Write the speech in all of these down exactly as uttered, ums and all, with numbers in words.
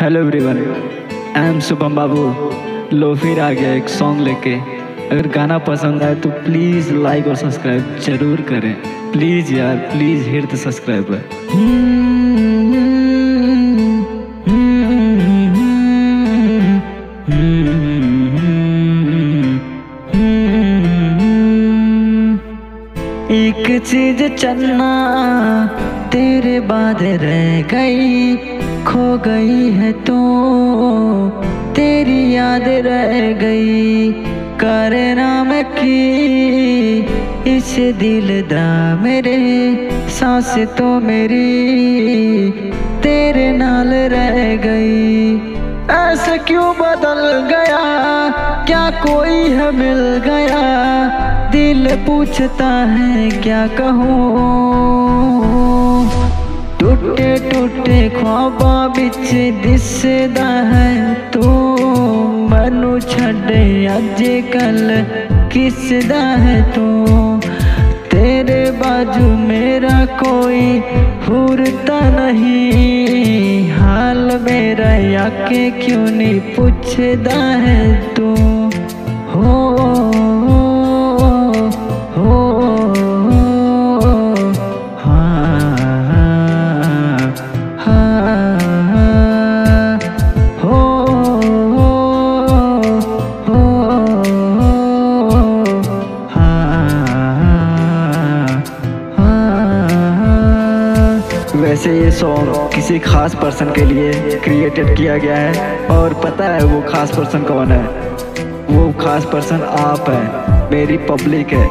Hello everyone, I am Shubham Babu. Lofi आ गया एक सॉन्ग लेके। अगर गाना पसंद आए तो प्लीज़ लाइक और सब्सक्राइब जरूर करें। प्लीज़ यार, please hit the subscribe button. एक चीज चलना तेरे बाद रह गई, खो गई है तू, तेरी याद रह गई। करना मैं की इस दिल दा मेरे, सांस तो मेरी तेरे नाल रह गई। ऐसे क्यों बदल गया, क्या कोई है मिल गया, दिल पूछता है क्या कहूँ। टूटे टूटे ख्वाबा बिच दिसदा है तू, मैनू छड़ अज कल किसदा है तू। तेरे बाजू मेरा कोई हुरता नहीं, हाल मेरा याके क्यों नहीं पूछदा है तू। हो वैसे ये सॉन्ग किसी खास पर्सन के लिए क्रिएटेड किया गया है और पता है वो खास पर्सन कौन है। वो खास पर्सन आप हैं, मेरी पब्लिक है,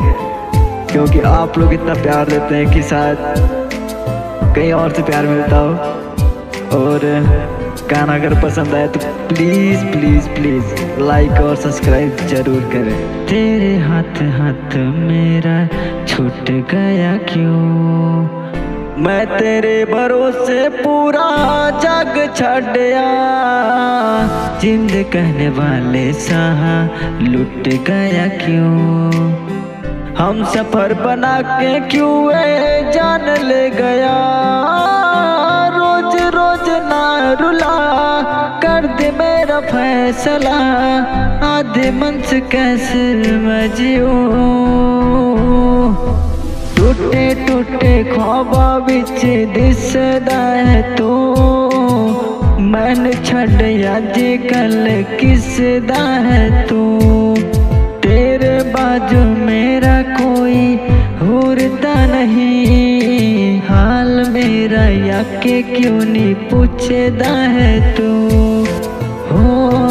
क्योंकि आप लोग इतना प्यार देते हैं कि शायद कहीं और से प्यार मिलता हो। और गाना अगर पसंद आए तो प्लीज़ प्लीज़ प्लीज़ लाइक और सब्सक्राइब जरूर करें। तेरे हाथ हाथ मेरा छूट गया क्यों, मैं तेरे भरोसे पूरा जग छड़या। जिंद कहने वाले सहा लुट गया क्यों, हम सफर बना के क्यों ए जान ले गया। रोज रोज ना रुला, कर दे मेरा फैसला, आधे मन से कैसे मैं जीऊं। टूटे टूटे ख्वाबा बिच दिसदा है तू, मन छड़ अज कल किसदा है तू। तेरे बाजू मेरा कोई हुरदा नहीं, हाल मेरा याके क्यों नहीं पूछदा है तू। हो